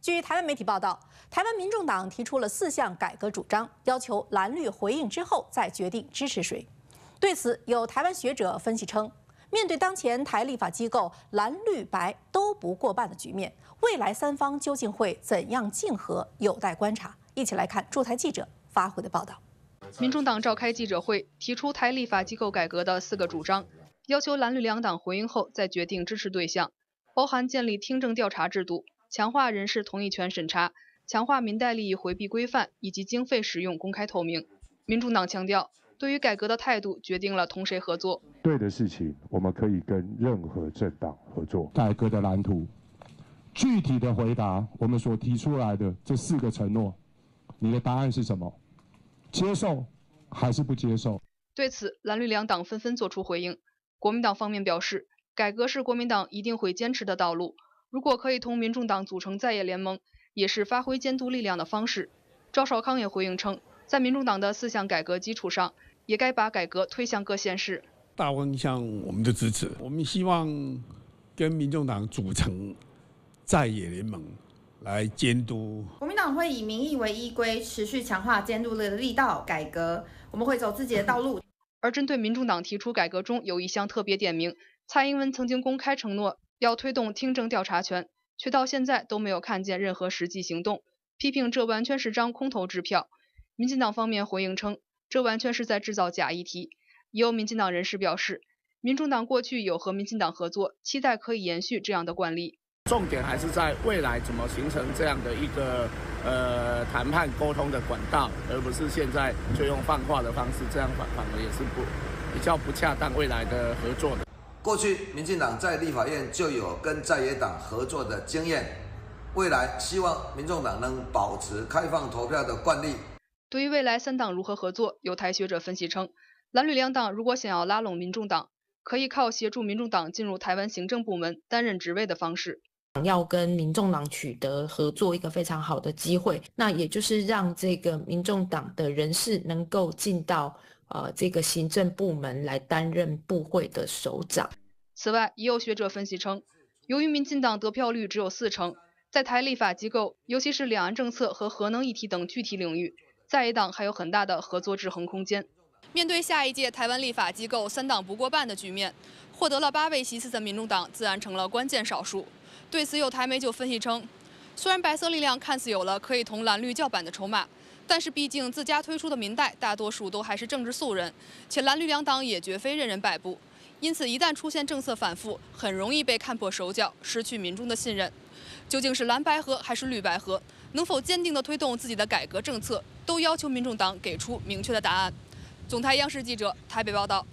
据台湾媒体报道，台湾民众党提出了4项改革主张，要求蓝绿回应之后再决定支持谁。对此，有台湾学者分析称，面对当前台立法机构蓝绿白都不过半的局面，未来3方究竟会怎样竞合，有待观察。一起来看驻台记者发回的报道。民众党召开记者会，提出台立法机构改革的4个主张，要求蓝绿两党回应后再决定支持对象，包含建立听证调查制度、强化人事同意权审查、强化民代利益回避规范以及经费使用公开透明。民众党强调，对于改革的态度决定了同谁合作。对的事情，我们可以跟任何政党合作。改革的蓝图，具体的回答我们所提出来的这4个承诺，你的答案是什么？接受还是不接受？对此，蓝绿两党纷纷作出回应。国民党方面表示，改革是国民党一定会坚持的道路，如果可以同民众党组成在野联盟，也是发挥监督力量的方式。赵少康也回应称，在民众党的4项改革基础上，也该把改革推向各县市。大方向我们的支持，我们希望跟民众党组成在野联盟来监督。国民党会以民意为依归，持续强化监督的力道。改革我们会走自己的道路。而针对民众党提出改革中有一项特别点名，蔡英文曾经公开承诺要推动听证调查权，却到现在都没有看见任何实际行动，批评这完全是张空头支票。民进党方面回应称，这完全是在制造假议题。也有民进党人士表示，民众党过去有和民进党合作，期待可以延续这样的惯例。重点还是在未来怎么形成这样的一个谈判沟通的管道，而不是现在就用放话的方式，这样反而也是比较不恰当未来的合作的。过去民进党在立法院就有跟在野党合作的经验，未来希望民众党能保持开放投票的惯例。对于未来3党如何合作，有台学者分析称，蓝绿两党如果想要拉拢民众党，可以靠协助民众党进入台湾行政部门担任职位的方式。要跟民众党取得合作一个非常好的机会，那也就是让这个民众党的人士能够进到这个行政部门来担任部会的首长。此外，也有学者分析称，由于民进党得票率只有40%，在台立法机构，尤其是两岸政策和核能议题等具体领域，在野党还有很大的合作制衡空间。面对下一届台湾立法机构3党不过半的局面，获得了8位席次的民众党自然成了关键少数。对此，有台媒就分析称，虽然白色力量看似有了可以同蓝绿叫板的筹码，但是毕竟自家推出的民代大多数都还是政治素人，且蓝绿两党也绝非任人摆布，因此一旦出现政策反复，很容易被看破手脚，失去民众的信任。究竟是蓝白合还是绿白合，能否坚定地推动自己的改革政策，都要求民众党给出明确的答案。总台央视记者台北报道。